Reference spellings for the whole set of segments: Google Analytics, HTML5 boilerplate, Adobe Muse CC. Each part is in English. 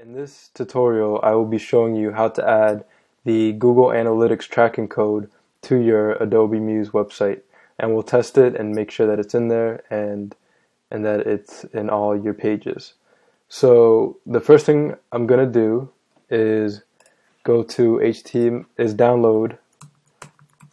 In this tutorial, I will be showing you how to add the Google Analytics tracking code to your Adobe Muse website, and we'll test it and make sure that it's in there and that it's in all your pages. So the first thing I'm going to do is go to download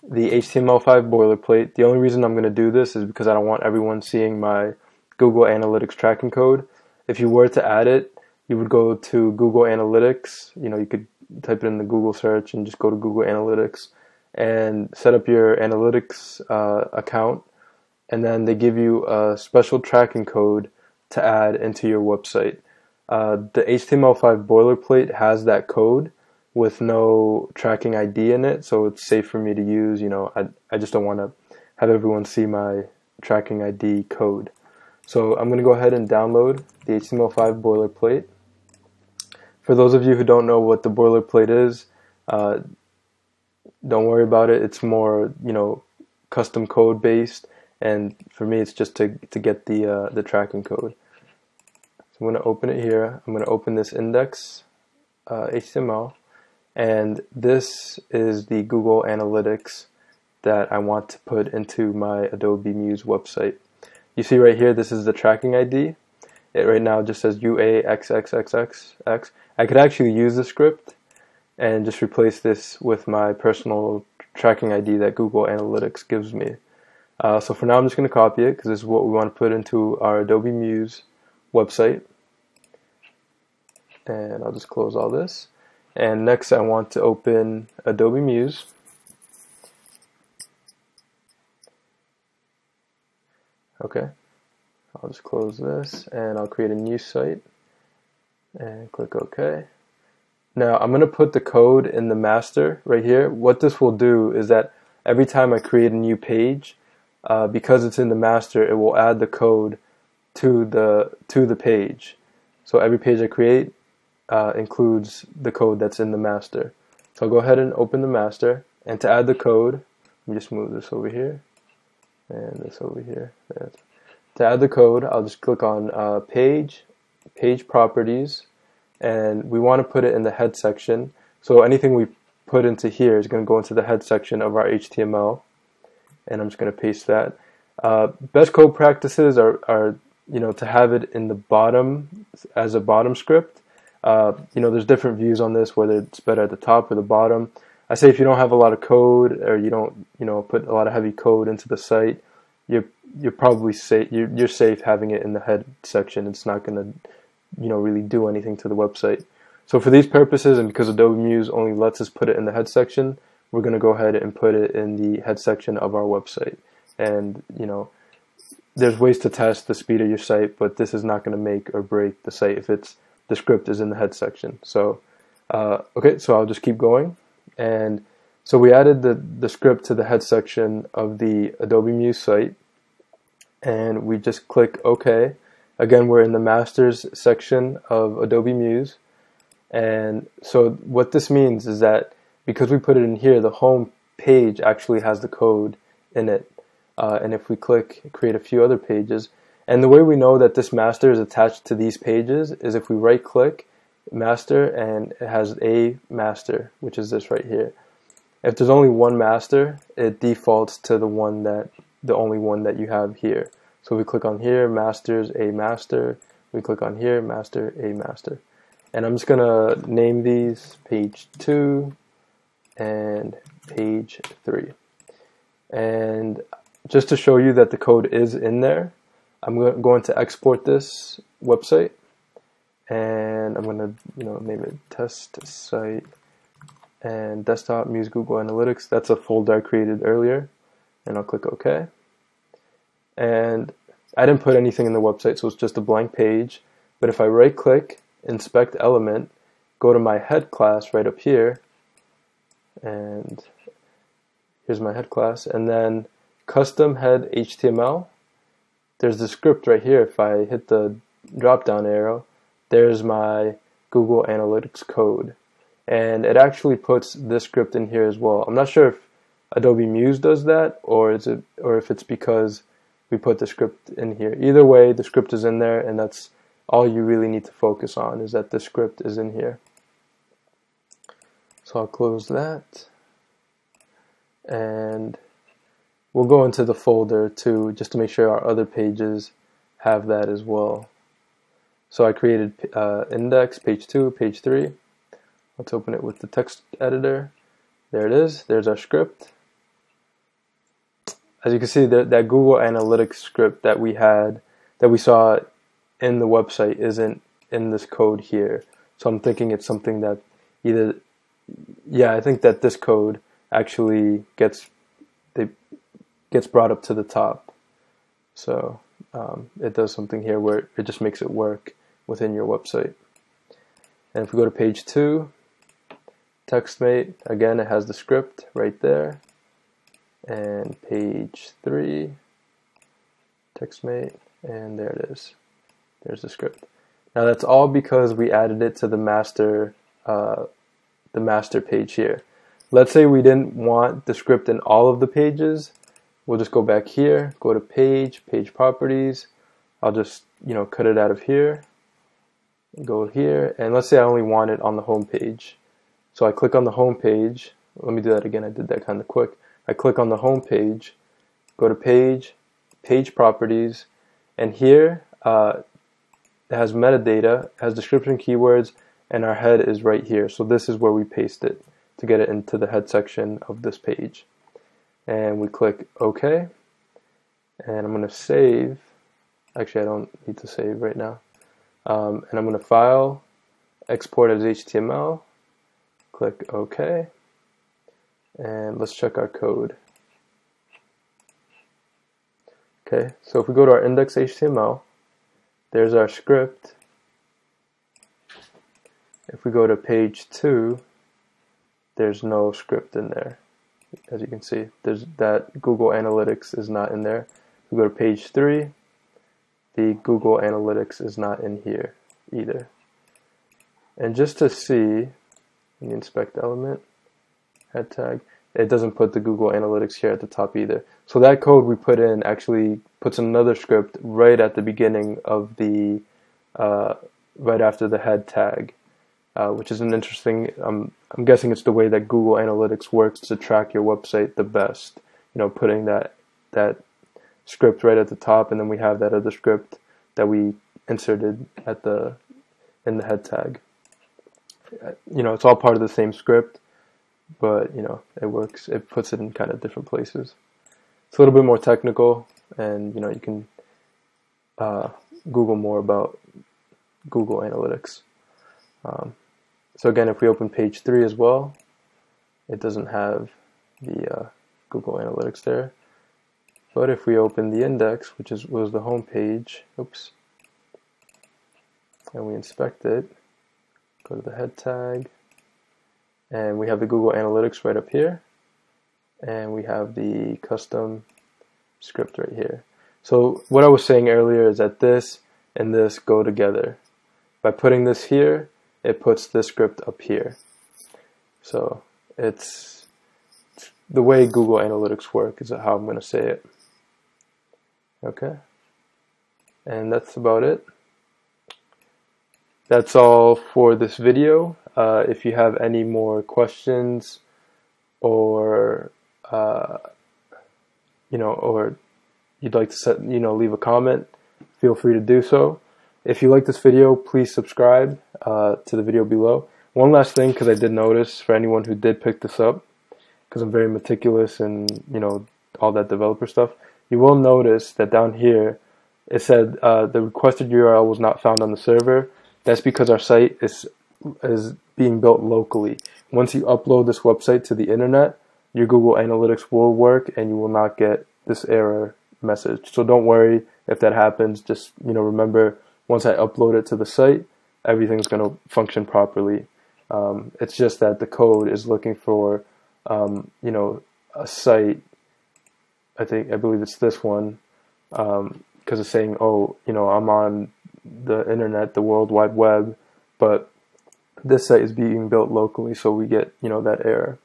the HTML5 boilerplate. The only reason I'm going to do this is because I don't want everyone seeing my Google Analytics tracking code. If you were to add it, you would go to Google Analytics, you could type it in the Google search and just go to Google Analytics and set up your analytics account, and then they give you a special tracking code to add into your website. The HTML5 boilerplate has that code with no tracking ID in it, so it's safe for me to use. I just don't want to have everyone see my tracking ID code. So I'm going to go ahead and download the HTML5 boilerplate. For those of you who don't know what the boilerplate is, don't worry about it. It's more, custom code based, and for me, it's just to get the tracking code. So I'm going to open it here. I'm going to open this index HTML, and this is the Google Analytics that I want to put into my Adobe Muse website. You see right here, this is the tracking ID. It right now just says UAXXXXX. I could actually use the script and just replace this with my personal tracking ID that Google Analytics gives me. So for now, I'm just going to copy it because this is what we want to put into our Adobe Muse website. And I'll just close all this. And next, I want to open Adobe Muse. Okay. I'll just close this and I'll create a new site and click OK. Now I'm going to put the code in the master right here. What this will do is that every time I create a new page, because it's in the master, it will add the code to the page. So every page I create includes the code that's in the master. So I'll go ahead and open the master, and to add the code, let me just move this over here and this over here. To add the code, I'll just click on Page Properties, and we want to put it in the head section. So anything we put into here is going to go into the head section of our HTML, and I'm just going to paste that. Best code practices are to have it in the bottom as a bottom script. There's different views on this, whether it's better at the top or the bottom. I say if you don't have a lot of code or you don't put a lot of heavy code into the site, You're probably safe. You're safe having it in the head section. It's not going to, really do anything to the website. So for these purposes, and because Adobe Muse only lets us put it in the head section, we're going to go ahead and put it in the head section of our website. And there's ways to test the speed of your site, but this is not going to make or break the site if the script is in the head section. So okay, so I'll just keep going. And so we added the script to the head section of the Adobe Muse site. And we just click OK. Again, we're in the Masters section of Adobe Muse. And so what this means is that because we put it in here, the home page actually has the code in it. And if we click create a few other pages, and the way we know that this master is attached to these pages is if we right click master and it has a master, which is this right here. If there's only one master, it defaults to the one that the only one that you have here. So we click on here, masters, a master. We click on here, master, a master. And I'm just gonna name these page 2 and page 3. And just to show you that the code is in there, I'm going to export this website, and I'm gonna name it test site and desktop Muse Google Analytics. That's a folder I created earlier. And I'll click OK. And I didn't put anything in the website, so it's just a blank page. But if I right click, inspect element, go to my head class right up here, and here's my head class, and then custom head HTML, there's the script right here. If I hit the drop down arrow, there's my Google Analytics code. And it actually puts this script in here as well. I'm not sure if Adobe Muse does that, or if it's because we put the script in here. Either way, the script is in there, and that's all you really need to focus on is that the script is in here. So I'll close that, and we'll go into the folder too, just to make sure our other pages have that as well. So I created index, page 2, page 3. Let's open it with the text editor. There it is. There's our script. As you can see, that Google Analytics script that we had, that we saw in the website, isn't in this code here. So I'm thinking it's something that either, yeah, I think that this code actually gets brought up to the top. So it does something here where it just makes it work within your website. And if we go to page 2, TextMate, again, it has the script right there. And page 3, TextMate, and there it is. There's the script. Now that's all because we added it to the master page here. Let's say we didn't want the script in all of the pages. We'll just go back here, go to page, page properties. I'll just, cut it out of here, go here, and let's say I only want it on the home page. So I click on the home page. Let me do that again. I did that kind of quick. I click on the home page, go to page, page properties, and here it has metadata, it has description, keywords, and our head is right here. So this is where we paste it to get it into the head section of this page. And we click OK, and I'm going to save. Actually, I don't need to save right now. And I'm going to file, export as HTML, click OK, and let's check our code. Okay, so if we go to our index HTML, there's our script. If we go to page 2, there's no script in there. As you can see, there's that Google Analytics is not in there. If we go to page 3, the Google Analytics is not in here either. And just to see, the inspect element, head tag, it doesn't put the Google Analytics here at the top either. So that code we put in actually puts another script right at the beginning of the, right after the head tag. Which is an interesting, I'm guessing it's the way that Google Analytics works to track your website the best. Putting that script right at the top, and then we have that other script that we inserted at the in the head tag. It's all part of the same script, but it works. It puts it in kind of different places. It's a little bit more technical, and you can Google more about Google Analytics. So again, if we open page 3 as well, it doesn't have the Google Analytics there. But if we open the index, which was the home page, oops, and we inspect it, go to the head tag, and we have the Google Analytics right up here, and we have the custom script right here. So what I was saying earlier is that this and this go together. By putting this here, it puts this script up here. So it's the way Google Analytics work is how I'm going to say it. Okay. And that's about it. That's all for this video. If you have any more questions or, or you'd like to leave a comment, feel free to do so. If you like this video, please subscribe to the video below. One last thing, because I did notice, for anyone who did pick this up, because I'm very meticulous and all that developer stuff, you will notice that down here it said the requested URL was not found on the server. That's because our site is being built locally. Once you upload this website to the internet, your Google Analytics will work and you will not get this error message. So don't worry if that happens. Just remember, once I upload it to the site, everything's going to function properly. It's just that the code is looking for, a site. I believe it's this one, because it's saying, oh, I'm on the internet, the World Wide Web, but this site is being built locally, so we get, that error.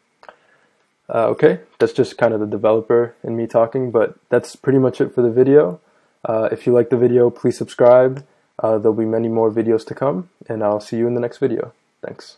Okay, that's just kind of the developer in me talking, but that's pretty much it for the video. If you like the video, please subscribe. There'll be many more videos to come, and I'll see you in the next video. Thanks.